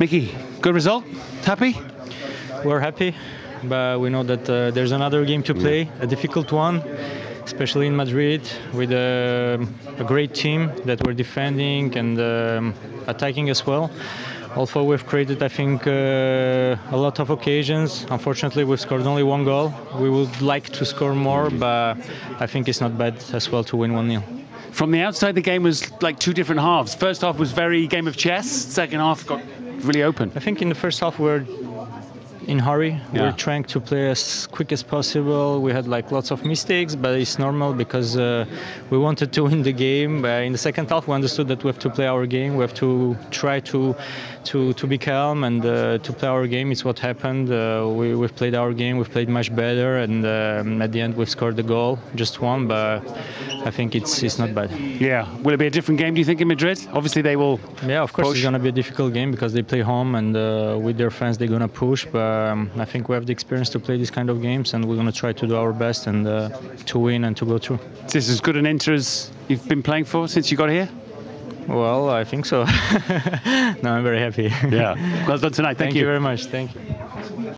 Mickey, good result? Happy? We're happy, but we know that there's another game to play, a difficult one, especially in Madrid, with a great team that we're defending and attacking as well. Also, we've created, I think, a lot of occasions. Unfortunately, we've scored only one goal. We would like to score more, but I think it's not bad as well to win 1-0. From the outside, the game was like two different halves. First half was very game of chess. Second half got really open. I think in the first half, we're in hurry. Yeah. We're trying to play as quick as possible. We had like lots of mistakes, but it's normal because we wanted to win the game. But in the second half, we understood that we have to play our game. We have to try to be calm and to play our game. It's what happened. We've played our game. We've played much better, and at the end, we've scored the goal, just one. But I think it's not bad. Yeah. Will it be a different game, do you think, in Madrid? Obviously, they will. Yeah, of course, push. It's going to be a difficult game because they play home, and with their fans, they're going to push. But I think we have the experience to play these kind of games, and we're going to try to do our best and to win and to go through. Is this as good an Inter as you've been playing for since you got here? Well, I think so. No, I'm very happy. Yeah. Well done tonight. Thank you very much. Thank you.